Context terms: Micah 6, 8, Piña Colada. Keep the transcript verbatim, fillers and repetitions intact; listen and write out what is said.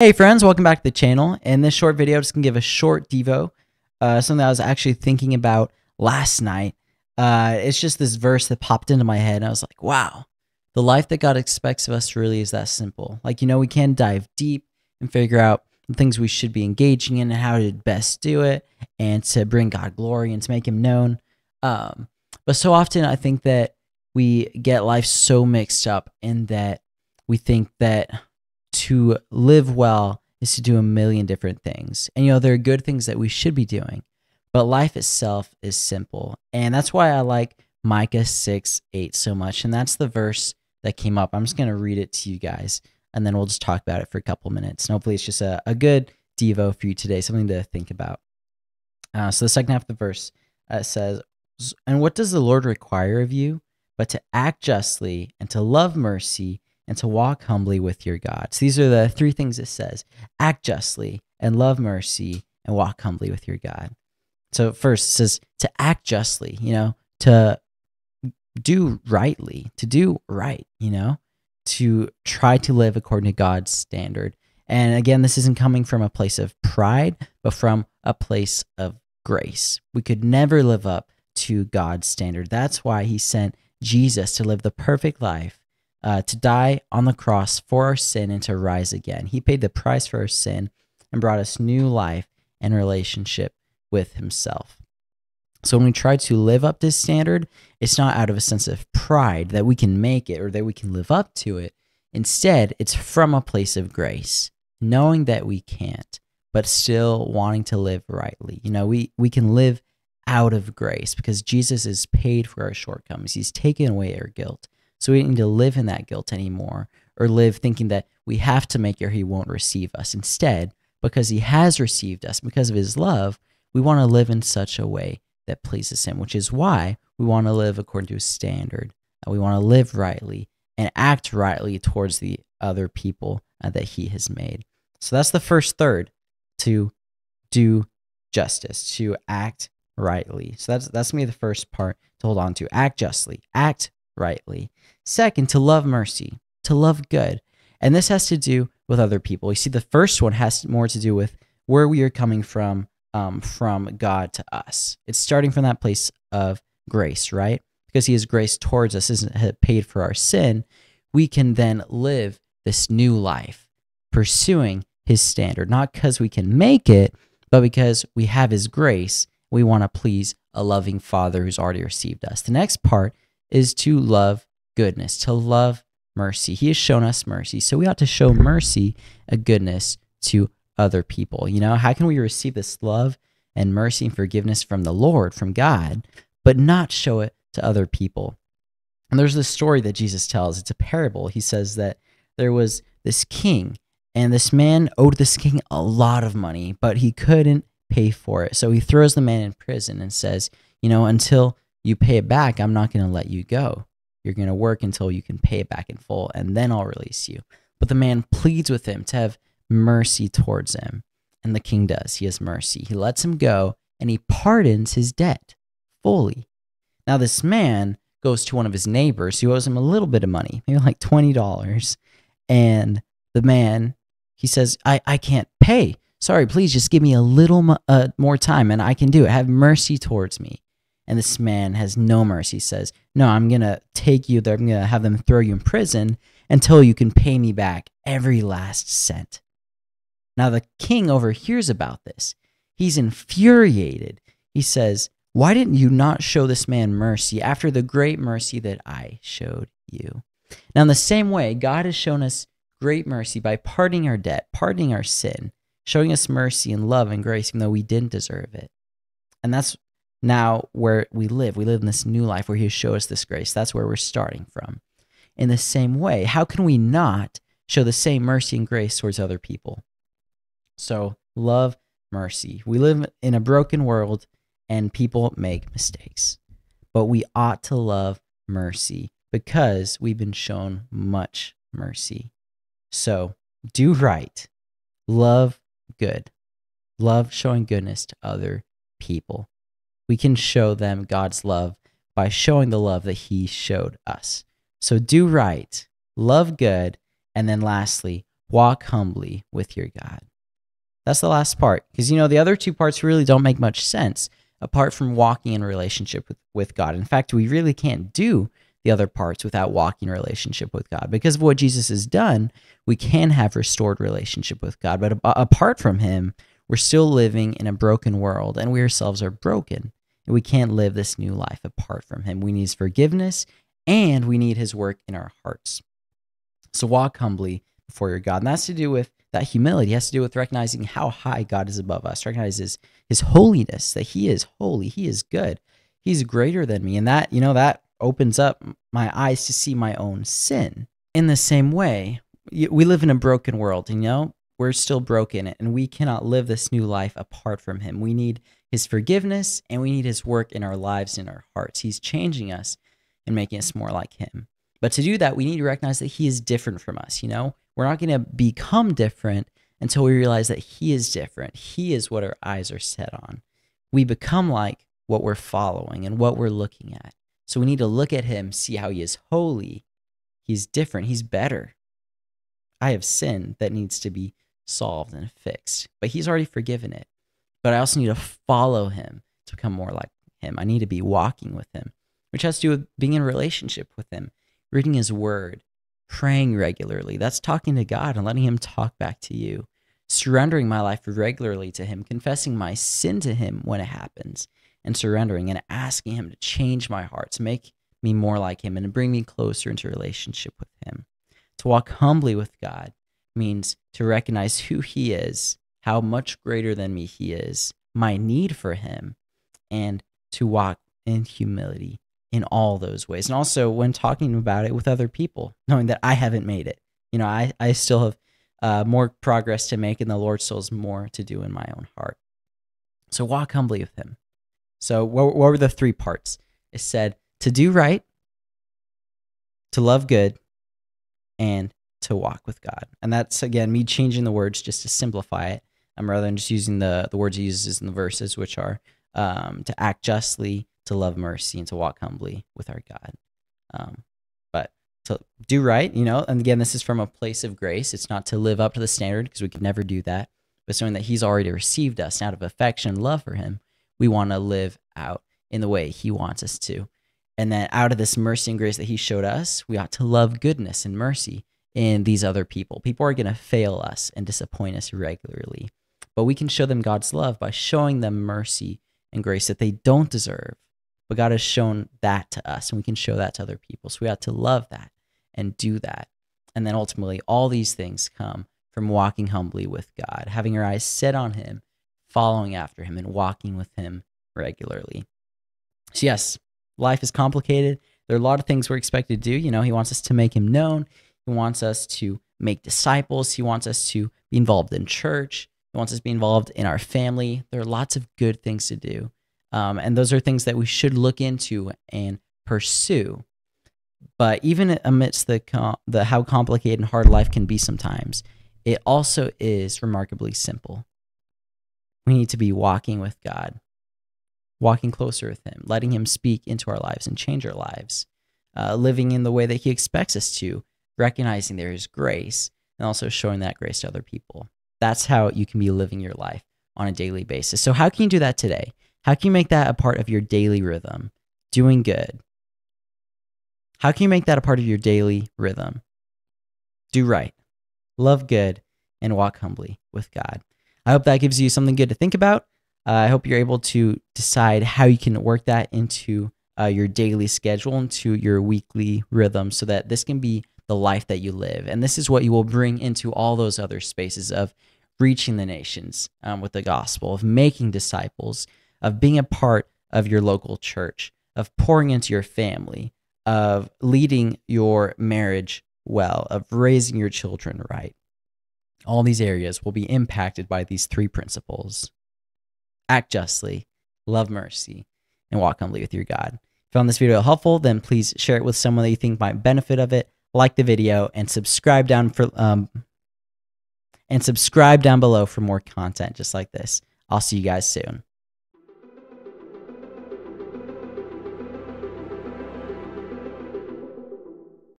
Hey friends, welcome back to the channel. In this short video, I'm just gonna give a short devo, uh, something I was actually thinking about last night. Uh, it's just this verse that popped into my head, and I was like, wow, the life that God expects of us really is that simple. Like, you know, we can dive deep and figure out the things we should be engaging in and how to best do it and to bring God glory and to make him known. Um, but so often I think that we get life so mixed up in that we think that to live well is to do a million different things. And, you know, there are good things that we should be doing, but life itself is simple. And that's why I like Micah six, eight so much. And that's the verse that came up. I'm just going to read it to you guys, and then we'll just talk about it for a couple minutes. And hopefully it's just a, a good devo for you today, something to think about. Uh, so the second half of the verse uh, says, "And what does the Lord require of you, but to act justly and to love mercy and to walk humbly with your God." So these are the three things it says: act justly and love mercy and walk humbly with your God. So first it says to act justly, you know, to do rightly, to do right, you know, to try to live according to God's standard. And again, this isn't coming from a place of pride, but from a place of grace. We could never live up to God's standard. That's why he sent Jesus to live the perfect life, Uh, to die on the cross for our sin and to rise again. He paid the price for our sin and brought us new life and relationship with himself. So when we try to live up to his standard, it's not out of a sense of pride that we can make it or that we can live up to it. Instead, it's from a place of grace, knowing that we can't, but still wanting to live rightly. You know, we, we can live out of grace because Jesus has paid for our shortcomings. He's taken away our guilt. So we don't need to live in that guilt anymore or live thinking that we have to make it or he won't receive us. Instead, because he has received us, because of his love, we want to live in such a way that pleases him, which is why we want to live according to his standard. We want to live rightly and act rightly towards the other people that he has made. So that's the first third: to do justice, to act rightly. So that's, that's going to be the first part to hold on to: act justly, act rightly. Second, to love mercy, to love good. And this has to do with other people. You see, the first one has more to do with where we are coming from, um, from God to us. It's starting from that place of grace, right? Because he has grace towards us, isn't paid for our sin. We can then live this new life, pursuing his standard, not because we can make it, but because we have his grace. We want to please a loving Father who's already received us. The next part is to love goodness, to love mercy. He has shown us mercy, so we ought to show mercy and goodness to other people. You know, how can we receive this love and mercy and forgiveness from the Lord, from God, but not show it to other people? And there's this story that Jesus tells. It's a parable. He says that there was this king, and this man owed this king a lot of money, but he couldn't pay for it. So he throws the man in prison and says, you know, until you pay it back, I'm not going to let you go. You're going to work until you can pay it back in full, and then I'll release you. But the man pleads with him to have mercy towards him, and the king does. He has mercy. He lets him go, and he pardons his debt fully. Now this man goes to one of his neighbors who owes him a little bit of money, maybe like twenty dollars, and the man, he says, I, I can't pay. Sorry, please just give me a little uh, more time, and I can do it. Have mercy towards me. And this man has no mercy. He says, no, I'm going to take you there. I'm going to have them throw you in prison until you can pay me back every last cent. Now the king overhears about this. He's infuriated. He says, why didn't you not show this man mercy after the great mercy that I showed you? Now in the same way, God has shown us great mercy by pardoning our debt, pardoning our sin, showing us mercy and love and grace even though we didn't deserve it. And that's now where we live. We live in this new life where he shows us this grace. That's where we're starting from. In the same way, how can we not show the same mercy and grace towards other people? So love mercy. We live in a broken world and people make mistakes, but we ought to love mercy because we've been shown much mercy. So do right, love good, love showing goodness to other people. We can show them God's love by showing the love that he showed us. So do right, love good, and then lastly, walk humbly with your God. That's the last part, because, you know, the other two parts really don't make much sense apart from walking in relationship with, with God. In fact, we really can't do the other parts without walking in relationship with God. Because of what Jesus has done, we can have restored relationship with God. But apart from him, we're still living in a broken world, and we ourselves are broken. And we can't live this new life apart from him. We need his forgiveness, and we need his work in our hearts. So walk humbly before your God. And that's to do with that humility. It has to do with recognizing how high God is above us, recognizes his holiness, that he is holy, he is good, he's greater than me. And that, you know, that opens up my eyes to see my own sin. In the same way, we live in a broken world, you know, we're still broken, and we cannot live this new life apart from him. We need his forgiveness, and we need his work in our lives, in our hearts. He's changing us and making us more like him. But to do that, we need to recognize that he is different from us, you know? We're not going to become different until we realize that he is different. He is what our eyes are set on. We become like what we're following and what we're looking at. So we need to look at him, see how he is holy. He's different. He's better. I have sin that needs to be solved and fixed, but he's already forgiven it. But I also need to follow him to become more like him. I need to be walking with him, which has to do with being in relationship with him, reading his word, praying regularly. That's talking to God and letting him talk back to you, surrendering my life regularly to him, confessing my sin to him when it happens, and surrendering and asking him to change my heart, to make me more like him and to bring me closer into relationship with him. To walk humbly with God means to recognize who he is, how much greater than me he is, my need for him, and to walk in humility in all those ways. And also when talking about it with other people, knowing that I haven't made it. You know, I, I still have uh, more progress to make, and the Lord still has more to do in my own heart. So walk humbly with him. So what, what were the three parts? It said to do right, to love good, and to walk with God. And that's, again, me changing the words just to simplify it, um, rather than just using the, the words he uses in the verses, which are um, to act justly, to love mercy, and to walk humbly with our God. Um, but to do right, you know, and again, this is from a place of grace. It's not to live up to the standard, because we could never do that, but knowing that he's already received us, and out of affection and love for him, we want to live out in the way he wants us to. And then out of this mercy and grace that he showed us, we ought to love goodness and mercy in these other people. People are going to fail us and disappoint us regularly, but we can show them God's love by showing them mercy and grace that they don't deserve. But God has shown that to us, and we can show that to other people. So we ought to love that and do that. And then ultimately, all these things come from walking humbly with God, having our eyes set on him, following after him, and walking with him regularly. So yes, life is complicated. There are a lot of things we're expected to do. You know, he wants us to make him known. He wants us to make disciples. He wants us to be involved in church. He wants us to be involved in our family. There are lots of good things to do. Um, and those are things that we should look into and pursue. But even amidst the, com the how complicated and hard life can be sometimes, it also is remarkably simple. We need to be walking with God, walking closer with him, letting him speak into our lives and change our lives, uh, living in the way that he expects us to, recognizing there is grace, and also showing that grace to other people. That's how you can be living your life on a daily basis. So how can you do that today? How can you make that a part of your daily rhythm? Doing good. How can you make that a part of your daily rhythm? Do right, love good, and walk humbly with God. I hope that gives you something good to think about. Uh, I hope you're able to decide how you can work that into uh, your daily schedule, into your weekly rhythm, so that this can be the life that you live. And this is what you will bring into all those other spaces of reaching the nations um, with the gospel, of making disciples, of being a part of your local church, of pouring into your family, of leading your marriage well, of raising your children right. All these areas will be impacted by these three principles. Act justly, love mercy, and walk humbly with your God. If you found this video helpful, then please share it with someone that you think might benefit of it. Like the video and subscribe down for um, and subscribe down below for more content just like this. I'll see you guys soon.